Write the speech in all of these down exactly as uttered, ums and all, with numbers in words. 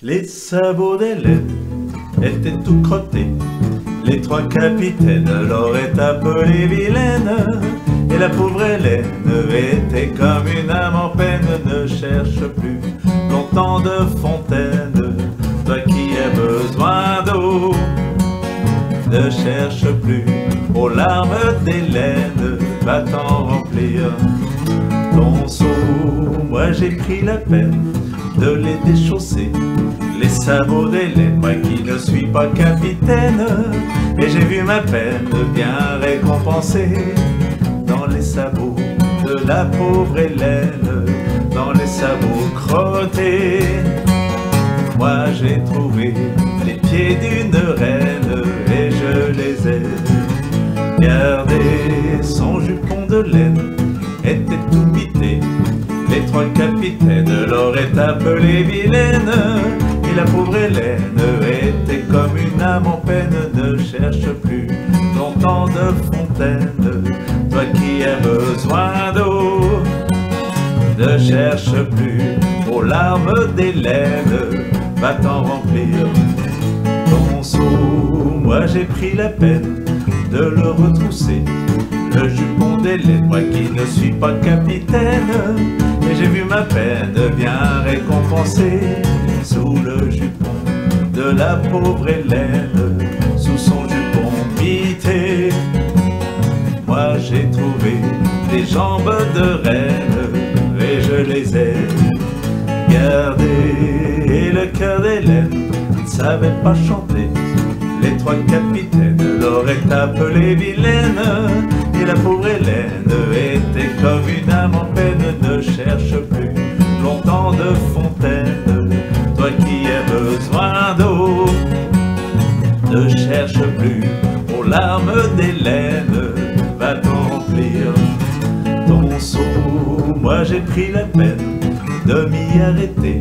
Les sabots d'Hélène étaient tout crottés. Les trois capitaines l'auraient appelée vilaine. Et la pauvre Hélène était comme une âme en peine. Ne cherche plus longtemps de fontaine, toi qui as besoin d'eau. Ne cherche plus aux larmes d'Hélène, va t'en remplir ton seau. Moi j'ai pris la peine de les déchausser, les sabots d'Hélène, moi qui ne suis pas capitaine. Et j'ai vu ma peine bien récompensée dans les sabots de la pauvre Hélène, dans les sabots crottés. Moi j'ai trouvé les pieds d'une reine et je les ai gardés. Son jupon de laine était tout pité, les trois capitaines l'auraient appelée vilaine. Et la pauvre Hélène était comme une âme en peine. Ne cherche plus longtemps de fontaine, toi qui as besoin d'eau. Ne cherche plus aux larmes d'Hélène, va t'en remplir ton seau. Moi j'ai pris la peine de le retrousser, le jupon d'Hélène, moi qui ne suis pas capitaine. Et j'ai vu ma peine bien récompensée sous le jupon de la pauvre Hélène, sous son jupon pité. Moi j'ai trouvé des jambes de reine et je les ai gardées. Et le cœur d'Hélène ne savait pas chanter, les trois capitaines l'auraient appelée vilaine. Et la pauvre Hélène était comme une âme en peine. Ne cherche plus longtemps de fontaine, toi qui as besoin d'eau. Ne cherche plus aux larmes d'Hélène, va t'en remplir ton seau. Moi j'ai pris la peine de m'y arrêter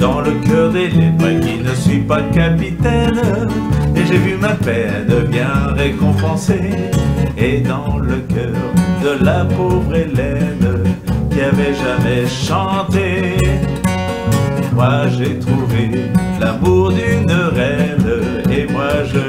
dans le cœur d'Hélène, moi qui ne suis pas capitaine. Et j'ai vu ma peine bien récompensée, et dans le cœur de la pauvre Hélène qui avait jamais chanté. Moi j'ai trouvé l'amour d'une reine, et moi je